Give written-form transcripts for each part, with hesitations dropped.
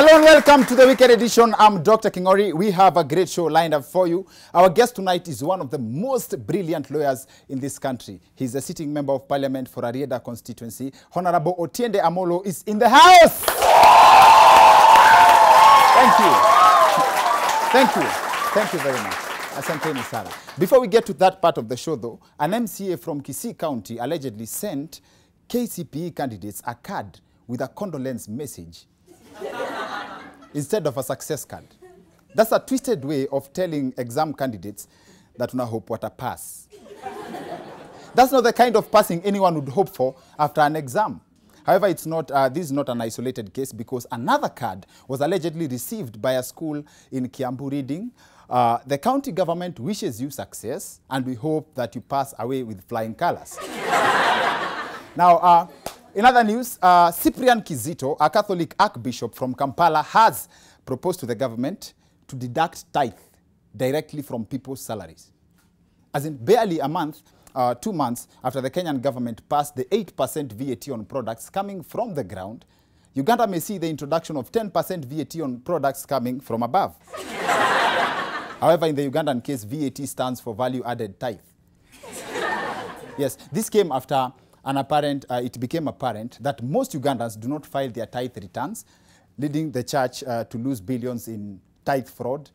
Hello and welcome to the Wicked Edition. I'm Dr. King'ori. We have a great show lined up for you. Our guest tonight is one of the most brilliant lawyers in this country. He's a sitting member of parliament for Arieda constituency. Honorable Otiende Amollo is in the house. Thank you. Thank you. Thank you very much. Asante Sara. Before we get to that part of the show though, an MCA from Kisii County allegedly sent KCPE candidates a card with a condolence message instead of a success card. That's a twisted way of telling exam candidates that una hope what a pass. That's not the kind of passing anyone would hope for after an exam. However, it's not, this is not an isolated case, because another card was allegedly received by a school in Kiambu reading, the county government wishes you success and we hope that you pass away with flying colors. Now, in other news, Cyprian Kizito, a Catholic archbishop from Kampala, has proposed to the government to deduct tithe directly from people's salaries. As in barely a month, 2 months after the Kenyan government passed the 8% VAT on products coming from the ground, Uganda may see the introduction of 10% VAT on products coming from above. However, in the Ugandan case, VAT stands for value added tithe. Yes, this came after it became apparent that most Ugandans do not file their tithe returns, leading the church to lose billions in tithe fraud.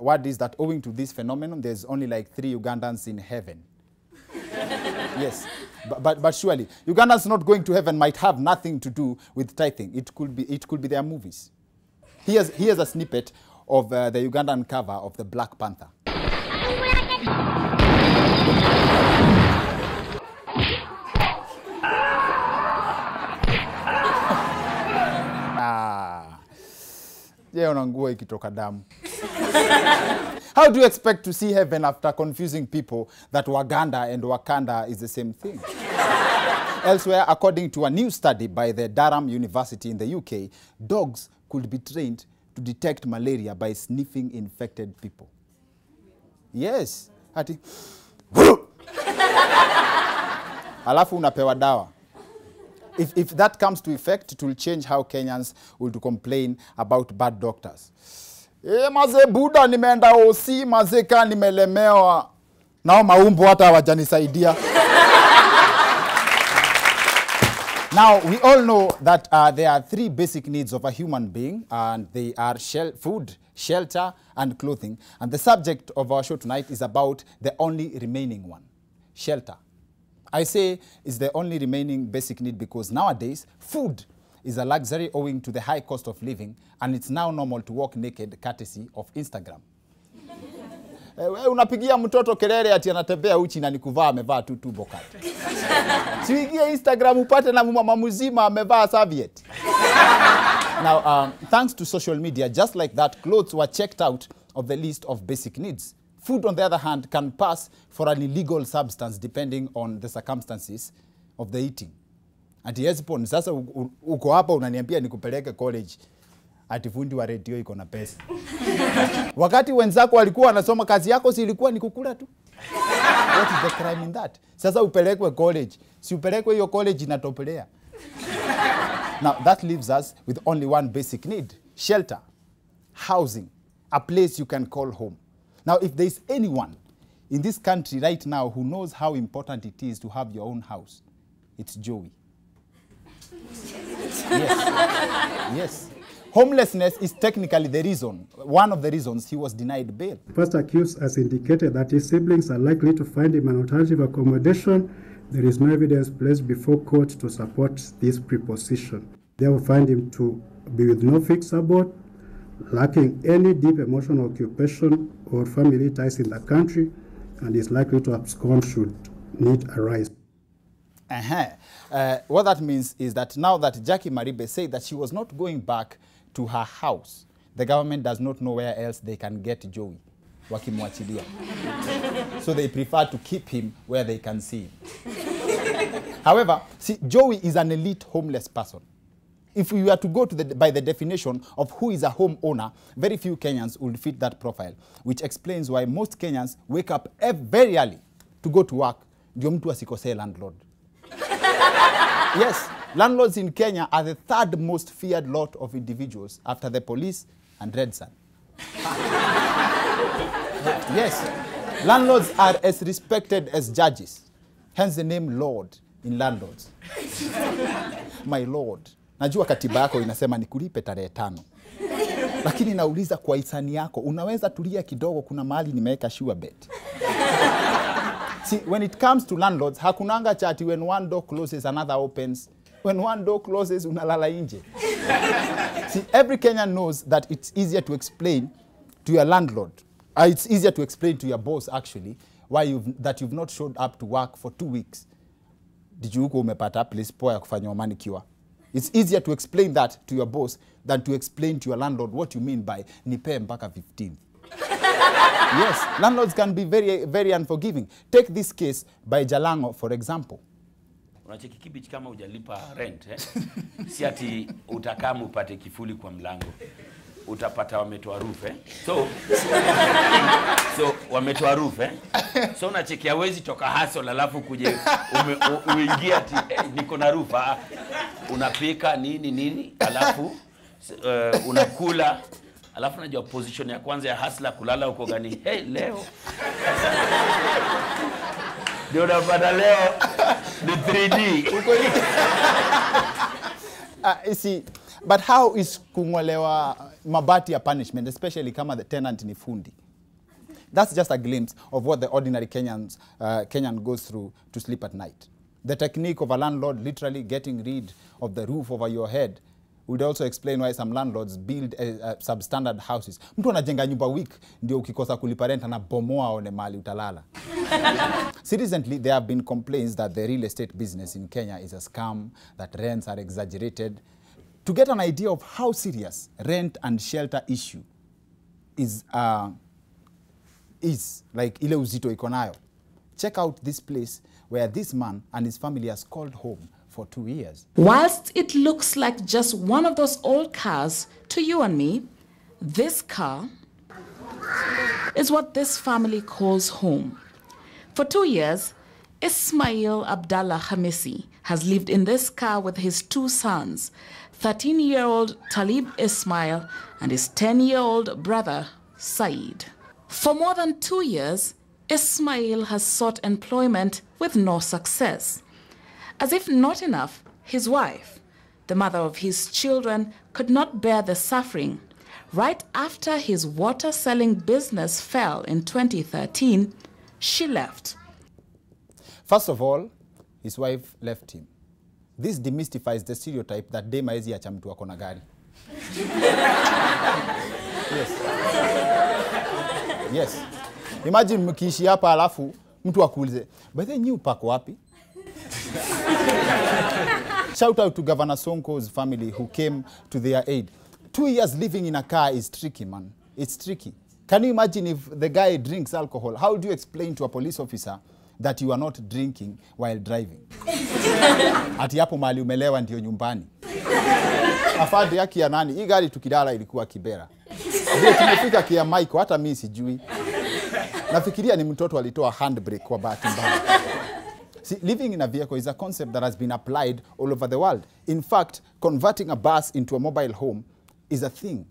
What is that? Owing to this phenomenon, there's only like 3 Ugandans in heaven. Yes, but surely Ugandans not going to heaven might have nothing to do with tithing. It could be their movies. Here's a snippet of the Ugandan cover of the Black Panther. How do you expect to see heaven after confusing people that Waganda and Wakanda is the same thing? Elsewhere, according to a new study by the Durham University in the UK, dogs could be trained to detect malaria by sniffing infected people. Yes. Hati. Alafu unapewa dawa. If that comes to effect, it will change how Kenyans would complain about bad doctors. Maze buda nimeenda osi, maze ka nimelemewa. Nao maumbu hata hawajanisaidia. Now, we all know that there are 3 basic needs of a human being, and they are food, shelter, and clothing. And the subject of our show tonight is about the only remaining one, shelter. I say it's the only remaining basic need because nowadays, food is a luxury owing to the high cost of living, and it's now normal to walk naked courtesy of Instagram. Unapigia mtoto kelele ati anatembea uchi na nikuvaa amevaa tu bokati. Siuingie Instagram upate na mama mzima amevaa serviette. Now, thanks to social media, just like that, clothes were checked out of the list of basic needs. Food, on the other hand, can pass for an illegal substance depending on the circumstances of the eating. Ati Hezbon, sasa uko hapa unaniambia nikupeleke college. Ati fundi wa radio iko na pesa. Wakati wenzako walikuwa wanasoma, kazi yako si ilikuwa ni kukula tu. What is the crime in that? Sasa upelekwe college. Si upelekwe hiyo college inatopelea. Now that leaves us with only one basic need. Shelter. Housing. A place you can call home. Now if there is anyone in this country right now who knows how important it is to have your own house, it's Joey. Yes. Yes. Homelessness is technically the reason, one of the reasons he was denied bail. The first accused has indicated that his siblings are likely to find him an alternative accommodation. There is no evidence placed before court to support this proposition. They will find him to be with no fixed abode, lacking any deep emotional occupation or family ties in the country, and is likely to abscond should need arise. What that means is that now that Jackie Maribe said that she was not going back to her house, the government does not know where else they can get Joey. Wakimwachilia. So they prefer to keep him where they can see him. However, see, Joey is an elite homeless person. If we were to go to by the definition of who is a homeowner, very few Kenyans would fit that profile, which explains why most Kenyans wake up very early to go to work. Ndio mtu asikosee landlord. Yes, Landlords in Kenya are the third most feared lot of individuals after the police and Red Sun. Yes, landlords are as respected as judges. Hence the name Lord in landlords. My Lord, najua katiba yako inasema nikulipe tarehe 5. Lakini nauliza kwa hisani yako, unaweza tulia kidogo kuna mahali nimeweka sure bet. See, when it comes to landlords, hakunanga chati when one door closes, another opens. When one door closes, unalala inje. See, every Kenyan knows that it's easier to explain to your landlord. It's easier to explain to your boss, actually, why that you've not showed up to work for 2 weeks. Did you go umepata place poa ya kufanya manicure? It's easier to explain that to your boss than to explain to your landlord what you mean by nipe mpaka 15. Yes, landlords can be very, very unforgiving. Take this case by Jalango, for example. Unacheki kibich kama hujalipa rent, eh? Si ati utakamu upate kifuli kwa mlango. Utapata wametoa roof, eh? So wametoa roof, eh? So unacheki hawezi toka hustle alafu kuje uingia ati niko na roof. Unapika nini alafu unakula. Alafu najua position ya kwanza ya hustler kulala huko gani. Hey, leo. Ndio unapata leo the 3D. You see, but how is kungolewa mabati ya punishment, especially kama the tenant ni fundi? That's just a glimpse of what the ordinary Kenyan goes through to sleep at night. The technique of a landlord literally getting rid of the roof over your head would also explain why some landlords build substandard houses. Mtu anajenga nyumba week, ndio ukikosa kulipa rent na bomoa one mali utalala. See, recently there have been complaints that the real estate business in Kenya is a scam, that rents are exaggerated. To get an idea of how serious rent and shelter issue is like ile uzito ikonayo, check out this place where this man and his family has called home for 2 years. Whilst it looks like just one of those old cars to you and me, this car is what this family calls home. For 2 years, Ismail Abdallah Hamisi has lived in this car with his 2 sons, 13-year-old Talib Ismail and his 10-year-old brother, Said. For more than 2 years, Ismail has sought employment with no success. As if not enough, his wife, the mother of his children, could not bear the suffering. Right after his water-selling business fell in 2013, she left. First of all, his wife left him. This demystifies the stereotype that dema hizi acha mtu akona gari. Yes. Imagine mkiishi hapa alafu mtu akuulize, "By the new pako wapi?" Shout out to Governor Sonko's family who came to their aid. 2 years living in a car is tricky, man. It's tricky. Can you imagine if the guy drinks alcohol? How do you explain to a police officer that you are not drinking while driving? Ati hapo mali umelewa ndio nyumbani. Afadhali yake ya nani? Hii gari tukidala ilikuwa Kibera. Ndio tumefika kia Michael, hata mimi sijui. Nafikiria ni mtoto alitoa handbrake kwa bahati mbaya. See, living in a vehicle is a concept that has been applied all over the world. In fact, converting a bus into a mobile home is a thing,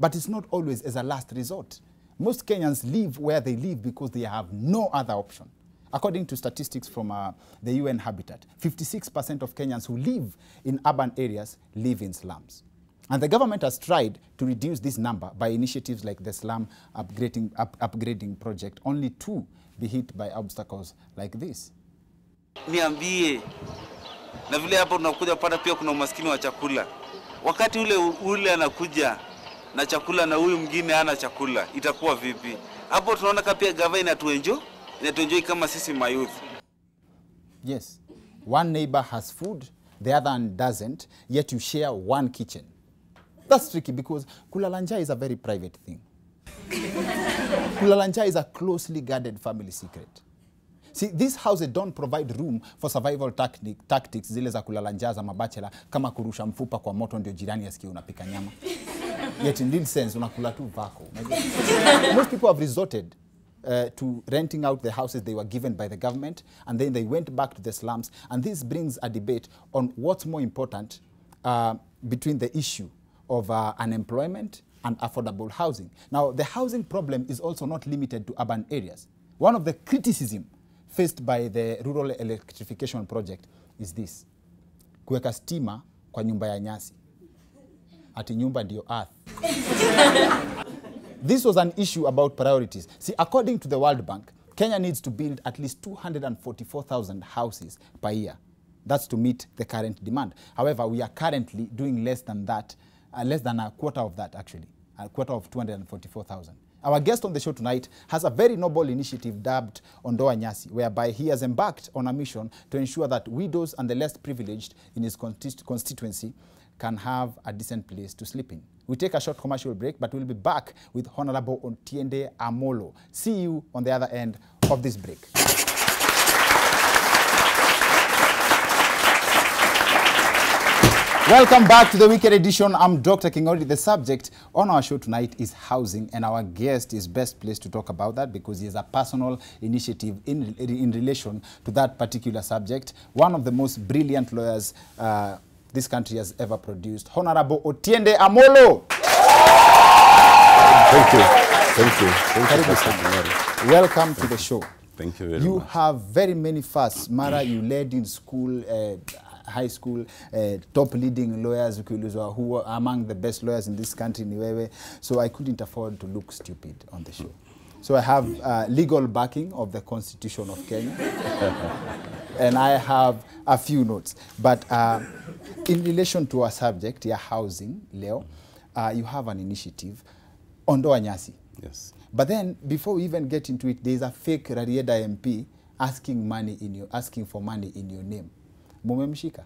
but it's not always as a last resort. Most Kenyans live where they live because they have no other option. According to statistics from the UN Habitat, 56% of Kenyans who live in urban areas live in slums. And the government has tried to reduce this number by initiatives like the slum upgrading project, only to be hit by obstacles like this. Niambie na vile hapo tunakuja pata pia kuna umaskini wa chakula. Wakati ule anakuja na chakula na huyu mwingine hana chakula, itakuwa vipi? Hapo tunaona kama pia gava inatuenjoy kama sisi mayouth. Yes. One neighbor has food, the other one doesn't, yet you share one kitchen. That's tricky because kulala njaa is a very private thing. Kulala njaa is a closely guarded family secret. See, these houses don't provide room for survival tactics zile za kulala njaa za mabachela kama kurusha mfupa kwa moto ndio jirani asikie unapika nyama. Yet in real sense unakula tu vako. Most people have resorted to renting out the houses they were given by the government, and then they went back to the slums. And this brings a debate on what's more important between the issue of unemployment and affordable housing. Now, the housing problem is also not limited to urban areas. One of the criticisms faced by the rural electrification project is this: kuweka stima kwa nyumba ya nyasi. Ati nyumba ndio earth. This was an issue about priorities. See, according to the World Bank, Kenya needs to build at least 244,000 houses per year. That's to meet the current demand. However, we are currently doing less than that, less than a quarter of that, actually, a quarter of 244,000. Our guest on the show tonight has a very noble initiative dubbed Ondoa Nyasi, whereby he has embarked on a mission to ensure that widows and the less privileged in his constituency can have a decent place to sleep in. We take a short commercial break, but we'll be back with Honorable Otiende Amollo. See you on the other end of this break. Welcome back to the Wicked Edition. I'm Dr. King'ori. The subject on our show tonight is housing, and our guest is best placed to talk about that because he has a personal initiative in relation to that particular subject. One of the most brilliant lawyers this country has ever produced, Honorable Otiende Amollo. Thank you. Thank you. Thank you. Welcome to the show. Thank you very much. You have very many firsts. Mara, you led in school, high school, top leading lawyers who were among the best lawyers in this country, Niwewe. So I couldn't afford to look stupid on the show. So I have legal backing of the Constitution of Kenya. And I have a few notes. But in relation to our subject, your housing, Leo, you have an initiative, Ondoa Nyasi. Yes. But then, before we even get into it, there's a fake Rarieda MP asking for money in your name. Mumemshika?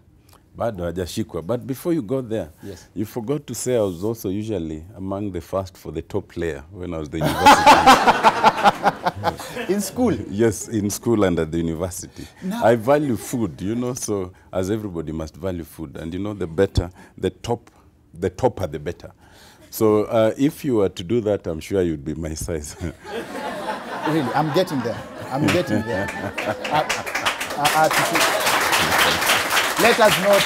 Bado hajashikwa. But before you go there, yes, you forgot to say I was also usually among the first for the top layer when I was the university. In school? Yes, in school and at the university. No. I value food, you know, so as everybody must value food. And you know, the better, the topper, the better. So if you were to do that, I'm sure you'd be my size. Really, I'm getting there. I'm getting there. Let us not,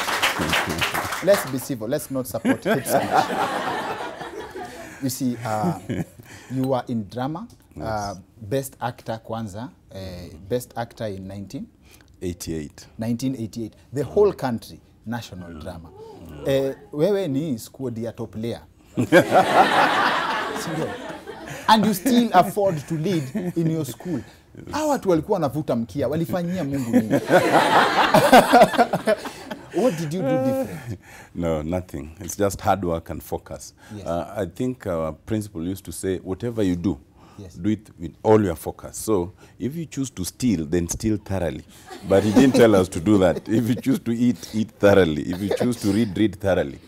let's be civil, let's not support You see, you are in drama, yes. Best actor Kwanza, best actor in 1988. 1988, the whole country, national drama. Wewe ni squad ya top layer. And you still afford to lead in your school. Hawa watu walikuwa wanavuta mkia, walifanyia Mungu nini? What did you do different? No, nothing. It's just hard work and focus. Yes. I think our principal used to say, whatever you do, yes, do it with all your focus. So if you choose to steal, then steal thoroughly. But he didn't tell us to do that. If you choose to eat, eat thoroughly. If you choose to read, read thoroughly.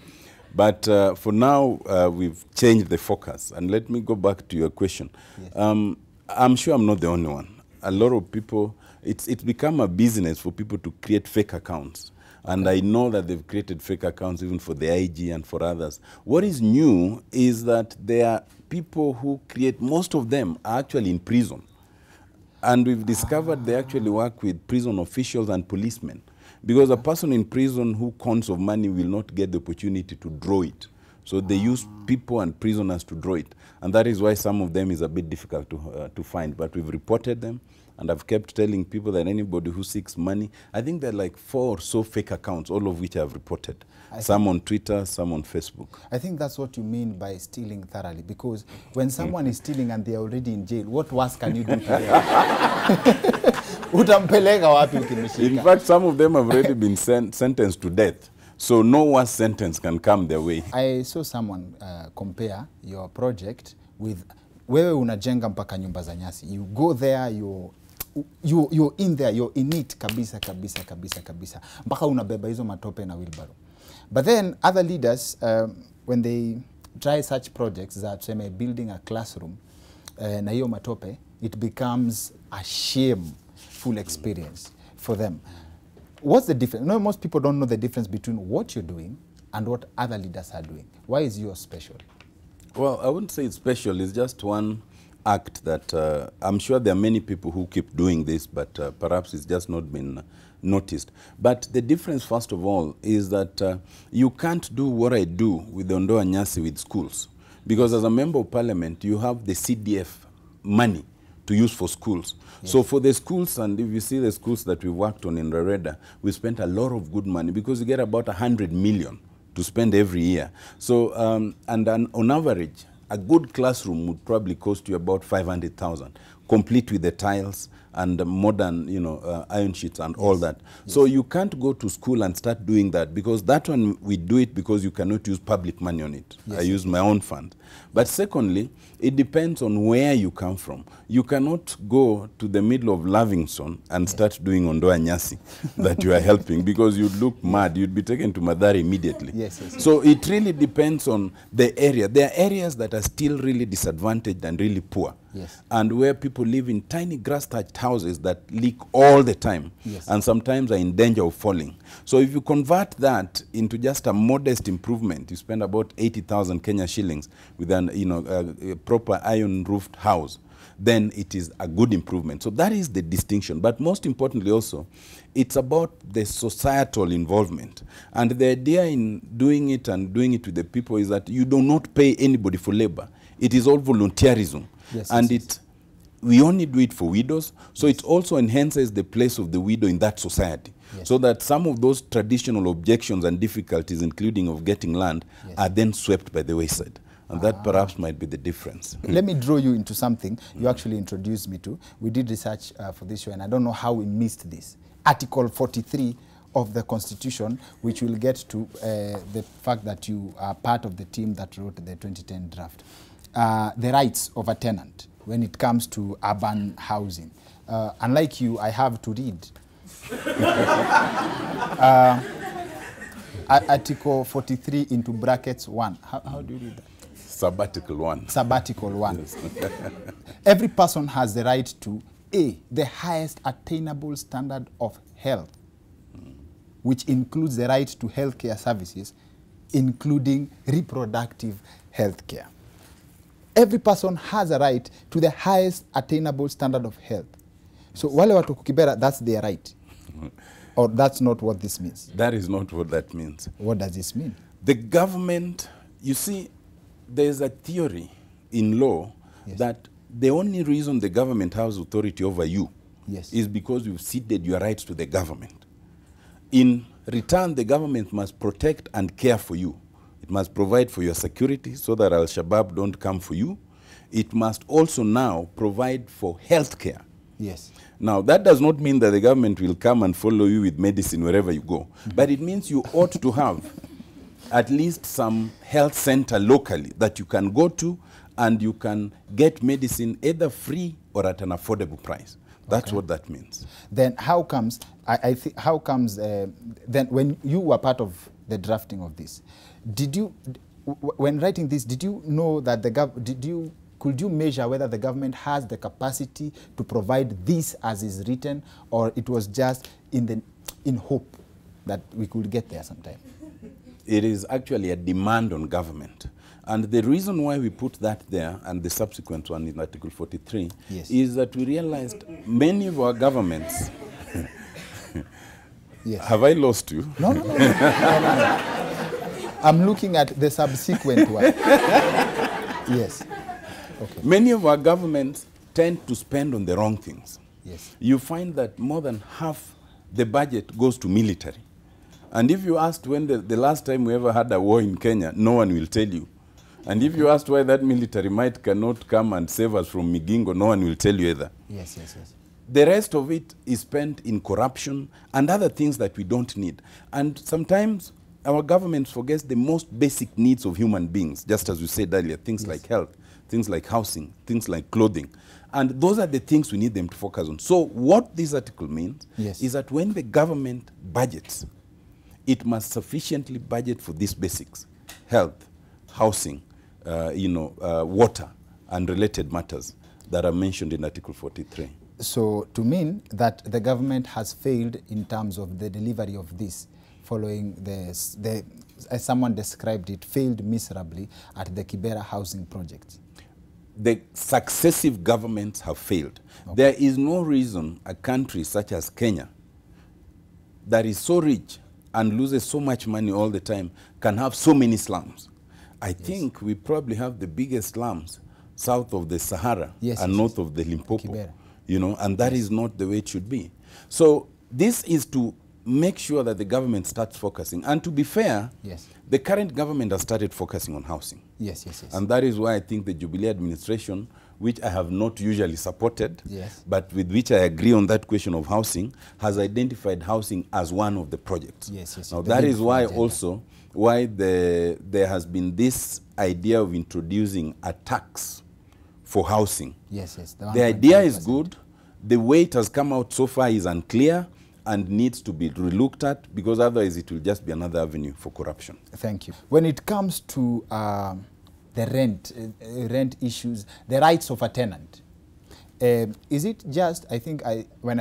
But for now, we've changed the focus. And let me go back to your question. Yes. I'm sure I'm not the only one. A lot of people, it's become a business for people to create fake accounts. And I know that they've created fake accounts even for the IG and for others. What is new is that there are people who create, most of them are actually in prison. And we've discovered they actually work with prison officials and policemen. Because a person in prison who cons of money will not get the opportunity to draw it. So they use people and prisoners to draw it. And that is why some of them is a bit difficult to find. But we've reported them, and I've kept telling people that anybody who seeks money, I think there are like 4 or so fake accounts, all of which I've reported. Some on Twitter, some on Facebook. I think that's what you mean by stealing thoroughly, because when someone is stealing and they're already in jail, what worse can you do to them? In fact, some of them have already been sentenced to death. So no worse sentence can come their way. I saw someone compare your project with wewe unajenga mpaka nyumba za nyasi. You go there, you're in there, you're in it kabisa. Mpaka unabeba hizo matope na wheelbarrow. But then other leaders, when they try such projects that say building a classroom na hiyo matope, it becomes a shameful experience for them. What's the difference? No, most people don't know the difference between what you're doing and what other leaders are doing. Why is yours special? Well, I wouldn't say it's special. It's just one act that I'm sure there are many people who keep doing this, but perhaps it's just not been noticed. But the difference, first of all, is that you can't do what I do with Ondoa Nyasi with schools, because as a member of parliament, you have the CDF money to use for schools. Yes. So for the schools, and if you see the schools that we worked on in Rarieda, we spent a lot of good money, because you get about 100 million to spend every year. So, and on average, a good classroom would probably cost you about 500,000, complete with the tiles and the modern, you know, iron sheets and all that. Yes. So you can't go to school and start doing that, because that one we do it because you cannot use public money on it. Yes. I use my own fund. But secondly, it depends on where you come from. You cannot go to the middle of Livingstone and start doing Ondoa Nyasi that you are helping, because you'd look mad. You'd be taken to Madari immediately. Yes, yes, yes. So it really depends on the area. There are areas that are still really disadvantaged and really poor. Yes. And where people live in tiny grass-thatched houses that leak all the time, yes, and sometimes are in danger of falling. So if you convert that into just a modest improvement, you spend about 80,000 Kenya shillings with an, you know, a proper iron-roofed house, then it is a good improvement. So that is the distinction. But most importantly also, it's about the societal involvement. And the idea in doing it and doing it with the people is that you do not pay anybody for labor. It is all volunteerism. Yes, and yes, it, we only do it for widows, so yes, it also enhances the place of the widow in that society. Yes. So that some of those traditional objections and difficulties, including of getting land, yes, are then swept by the wayside. And that perhaps might be the difference. Let me draw you into something you actually introduced me to. We did research for this show, and I don't know how we missed this. Article 43 of the Constitution, which will get to the fact that you are part of the team that wrote the 2010 draft. The rights of a tenant when it comes to urban housing. Unlike you, I have to read. Article 43 into brackets 1. How do you read that? Sabbatical 1. Sabbatical 1. Yes. Every person has the right to A, the highest attainable standard of health, which includes the right to healthcare services, including reproductive healthcare. Every person has a right to the highest attainable standard of health. So wale watu Kibera, that's their right. Or that's not what this means. That is not what that means. What does this mean? The government, you see, there's a theory in law, yes, that the only reason the government has authority over you, yes, is because you've ceded your rights to the government. In return, the government must protect and care for you. It must provide for your security so that Al-Shabaab don't come for you. It must also now provide for health care. Yes. Now, that does not mean that the government will come and follow you with medicine wherever you go. But it means you ought to have at least some health center locally that you can go to and you can get medicine either free or at an affordable price. That's okay. What that means. Then how comes, then when you were part of the drafting of this, did you, when writing this, did you know that the could you measure whether the government has the capacity to provide this as is written, or it was just in hope that we could get there sometime? It is actually a demand on government. And the reason why we put that there, and the subsequent one in Article 43, yes, is that we realized many of our governments... Yes. Have I lost you? No, no, no, no, no. I'm looking at the subsequent one. Yes. Okay. Many of our governments tend to spend on the wrong things. Yes. You find that more than half the budget goes to military. And if you asked when the last time we ever had a war in Kenya, no one will tell you. And if you asked why that military might cannot come and save us from Migingo, no one will tell you either. Yes, yes, yes. The rest of it is spent in corruption and other things that we don't need. And sometimes our government forgets the most basic needs of human beings, just as you said earlier, things, yes, like health, things like housing, things like clothing. And those are the things we need them to focus on. So what this article means, yes, is that when the government budgets, it must sufficiently budget for these basics: health, housing, water, and related matters that are mentioned in Article 43. So to mean that the government has failed in terms of the delivery of this, following the as someone described it, failed miserably at the Kibera housing project. the successive governments have failed. Okay. There is no reason a country such as Kenya, that is so rich and loses so much money all the time, can have so many slums. I think we probably have the biggest slums south of the Sahara and north of the Limpopo, Kibera. You know, and that is not the way it should be. So this is to make sure that the government starts focusing. And to be fair, the current government has started focusing on housing. Yes. And that is why I think the Jubilee administration, which I have not usually supported, but with which I agree on that question of housing, has identified housing as one of the projects. Now that is why also, why there has been this idea of introducing a tax for housing. The idea is good. The way it has come out so far is unclear and needs to be relooked at, because otherwise it will just be another avenue for corruption. Thank you. When it comes to the rent issues, the rights of a tenant, is it just, I think when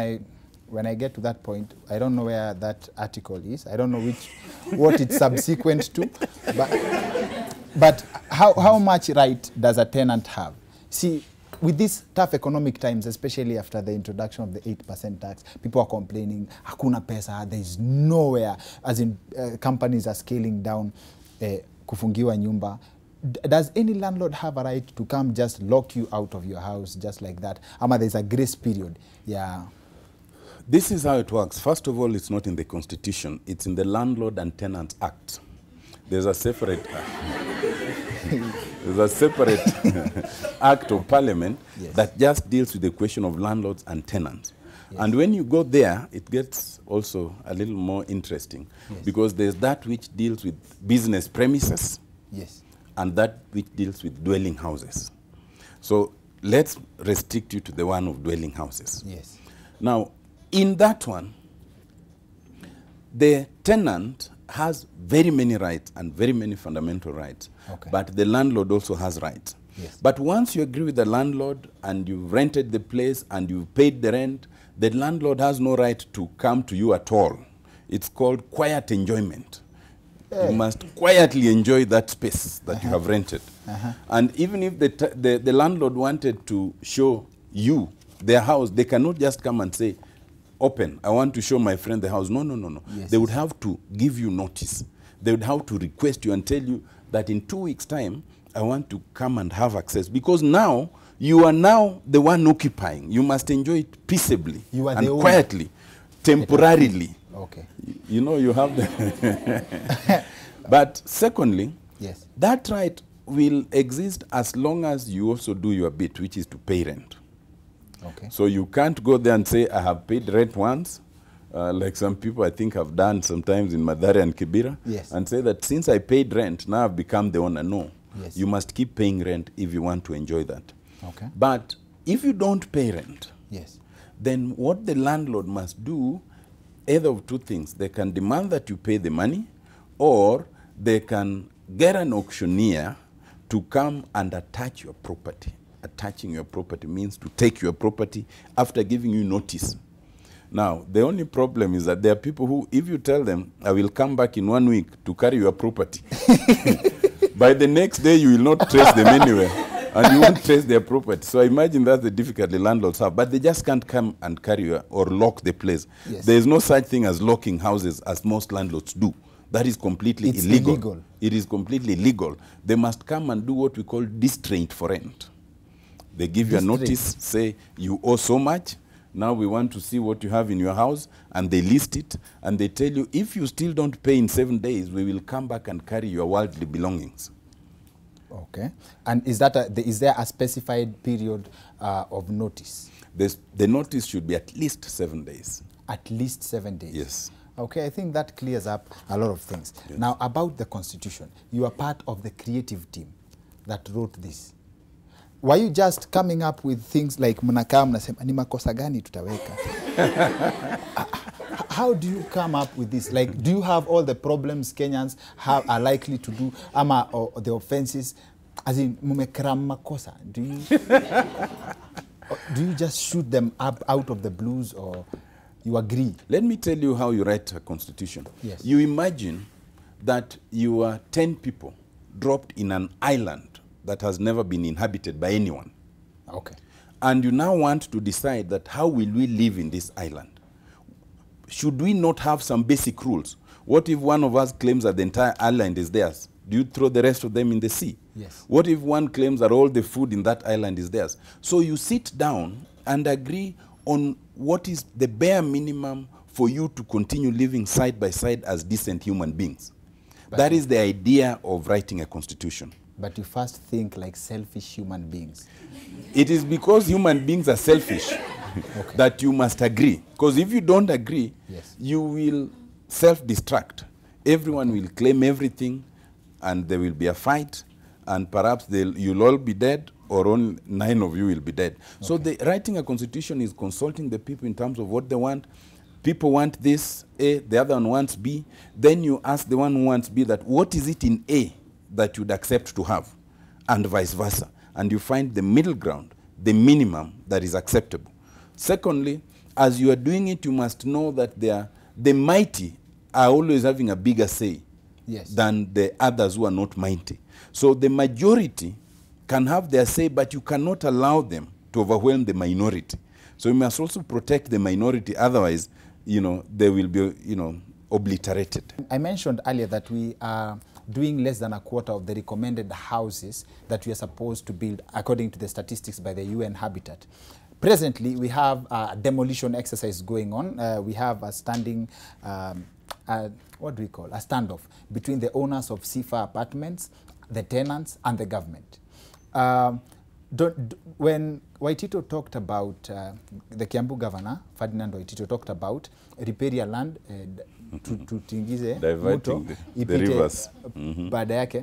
I get to that point, I don't know where that article is. I don't know which, what it's subsequent to, but how much right does a tenant have? See, with these tough economic times, especially after the introduction of the 8% tax, people are complaining, hakuna pesa, there is nowhere, as in companies are scaling down kufungiwa nyumba. Does any landlord have a right to come just lock you out of your house just like that? Ama there's a grace period. Yeah. This is how it works. First of all, it's not in the Constitution. It's in the Landlord and Tenant Act. There's a separate... There's a separate act of parliament that just deals with the question of landlords and tenants. And when you go there, it gets also a little more interesting, because there's that which deals with business premises and that which deals with dwelling houses. So let's restrict you to the one of dwelling houses. Now, in that one, the tenant has very many rights and very many fundamental rights, but the landlord also has rights. But once you agree with the landlord and you've rented the place and you've paid the rent, the landlord has no right to come to you at all. It's called quiet enjoyment. You must quietly enjoy that space that you have rented. And even if the landlord wanted to show you their house, they cannot just come and say, open, I want to show my friend the house. No. They would have to give you notice. They would have to request you and tell you that in 2 weeks' time, I want to come and have access. Because now, you are now the one occupying. You must enjoy it peaceably and quietly, temporarily. You know, you have the... But secondly, that right will exist as long as you also do your bit, which is to pay rent. So you can't go there and say, I have paid rent once, like some people I think have done sometimes in Madari and Kibera, and say that since I paid rent, now I've become the owner. No, you must keep paying rent if you want to enjoy that. But if you don't pay rent, then what the landlord must do, either of two things, they can demand that you pay the money, or they can get an auctioneer to come and attach your property. Attaching your property means to take your property after giving you notice. Now, the only problem is that there are people who, if you tell them, I will come back in 1 week to carry your property, by the next day you will not trace them anywhere, and you won't trace their property. So I imagine that's the difficulty landlords have, but they just can't come and carry or lock the place. There is no such thing as locking houses as most landlords do. That is completely illegal. It is completely illegal. They must come and do what we call distraint for rent. They give you a notice, say, you owe so much. Now we want to see what you have in your house. And they list it. And they tell you, if you still don't pay in 7 days, we will come back and carry your worldly belongings. Okay. And is that is there a specified period of notice? The notice should be at least 7 days. At least 7 days? Yes. Okay, I think that clears up a lot of things. Yes. Now, about the Constitution. You are part of the creative team that wrote this. Were you just coming up with things like mnakaa mnasema ni makosa gani tutaweka? How do you come up with this? Like, do you have all the problems Kenyans are likely to do, or the offenses? As in, mumekram makosa. Do you just shoot them up out of the blues, or you agree? Let me tell you how you write a constitution. You imagine that you are 10 people dropped in an island that has never been inhabited by anyone. Okay. And you now want to decide that how will we live in this island? Should we not have some basic rules? What if one of us claims that the entire island is theirs? Do you throw the rest of them in the sea? Yes. What if one claims that all the food in that island is theirs? So you sit down and agree on what is the bare minimum for you to continue living side by side as decent human beings. But that is the idea of writing a constitution. But you first think like selfish human beings. It is because human beings are selfish okay. that you must agree. Because if you don't agree, yes. you will self-destruct. Everyone will claim everything, and there will be a fight, and perhaps you'll all be dead, or only 9 of you will be dead. Okay. So writing a constitution is consulting the people in terms of what they want. People want this, A, the other one wants B. Then you ask the one who wants B that what is it in A that you'd accept to have, and vice versa. And you find the middle ground, the minimum that is acceptable. Secondly, as you are doing it, you must know that the mighty are always having a bigger say yes. than the others who are not mighty. So the majority can have their say, but you cannot allow them to overwhelm the minority. So you must also protect the minority, otherwise, you know, they will be, you know, obliterated. I mentioned earlier that we are doing less than a quarter of the recommended houses that we are supposed to build according to the statistics by the UN Habitat. Presently, we have a demolition exercise going on. We have a standing, what do we call, a standoff between the owners of Sifa apartments, the tenants, and the government. When Waititu talked about, the Kiambu governor, Ferdinand Waititu, talked about repair your land, tutingize, diverting the rivers. Mm-hmm.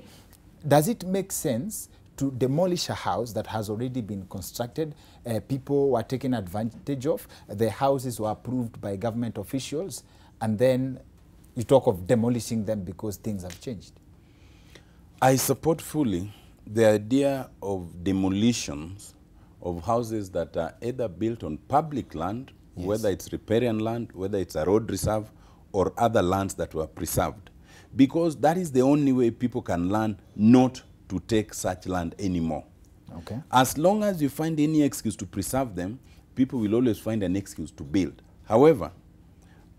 Does it make sense to demolish a house that has already been constructed? People were taken advantage of. The houses were approved by government officials. And then you talk of demolishing them because things have changed. I support fully the idea of demolitions of houses that are either built on public land, yes. whether it's riparian land, whether it's a road reserve, or other lands that were preserved. Because that is the only way people can learn not to take such land anymore. Okay. As long as you find any excuse to preserve them, people will always find an excuse to build. However,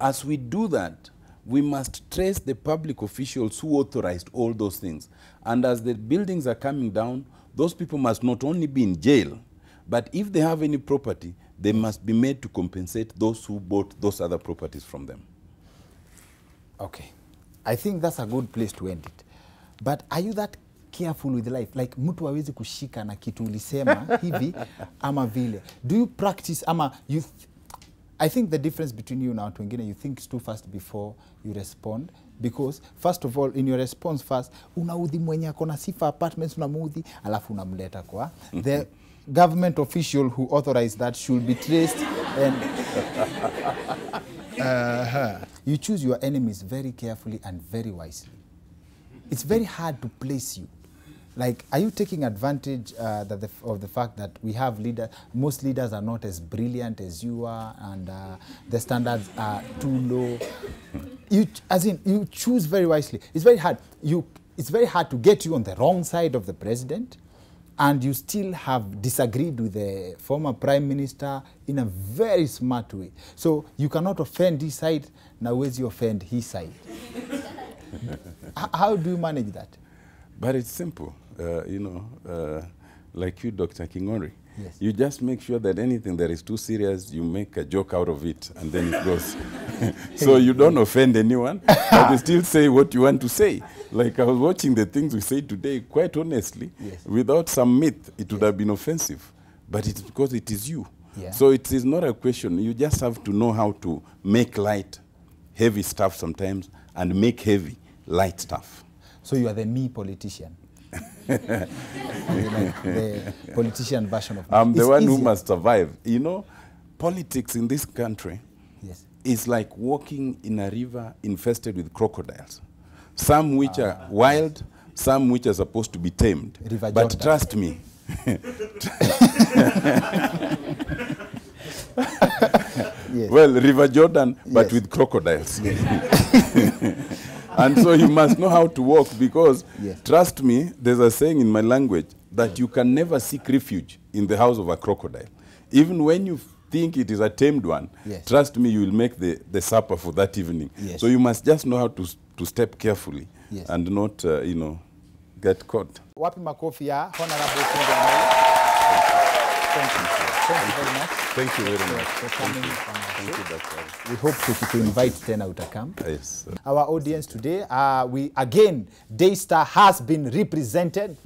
as we do that, we must trace the public officials who authorized all those things. And as the buildings are coming down, those people must not only be in jail, but if they have any property, they must be made to compensate those who bought those other properties from them. Okay. I think that's a good place to end it. But are you that careful with life? Like, mtu hawezi kushika na kitu ulisema hivi ama vile. Do you practice ama you... I think the difference between you now to Wengine, you think too fast before you respond. Because, first of all, in your response first, unaudhi mwenye akona Sifa apartments, unamuudhi, alafu unamleta kwa. The government official who authorized that should be traced. And you choose your enemies very carefully and very wisely. It's very hard to place you. Like, are you taking advantage of the fact that we have leaders? Most leaders are not as brilliant as you are, and the standards are too low. You choose very wisely. It's very hard. It's very hard to get you on the wrong side of the president, and you still have disagreed with the former prime minister in a very smart way. So you cannot offend his side. Now, where's you offend his side? How do you manage that? But it's simple, you know, like you, Dr. King'ori. Yes. You just make sure that anything that is too serious, you make a joke out of it, and then it goes. So you don't offend anyone, but you still say what you want to say. Like I was watching the things we say today, quite honestly, yes. without some myth, it would yes. have been offensive. But it's because it is you. Yeah. So it is not a question. You just have to know how to make light, heavy stuff sometimes, and make heavy, light stuff. So you are the me politician. The politician version of me. I'm the one who must survive. You know, politics in this country yes. is like walking in a river infested with crocodiles. Some which are wild, some which are supposed to be tamed. River but Jordan. Trust me. yes. Well, River Jordan, but yes. with crocodiles. Yes. And so you must know how to walk because, yes. trust me, there's a saying in my language, that you can never seek refuge in the house of a crocodile. Even when you think it is a tamed one, yes, trust me, you will make the supper for that evening. Yes. So you must just know how to step carefully, yes, and not, you know, get caught. Wapi makofi ya Honorable King'ori. Thank you. Thank you very much. Thank you very much. Thank you. We hope to invite Tena Utakam. Yes. Our audience today, we again, Daystar has been represented.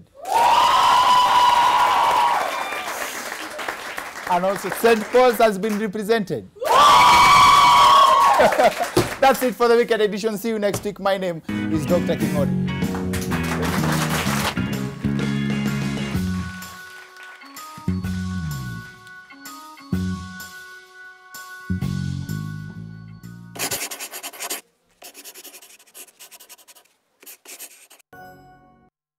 And also St. Paul's has been represented. That's it for the Wicked Edition. See you next week. My name is Dr. King'ori.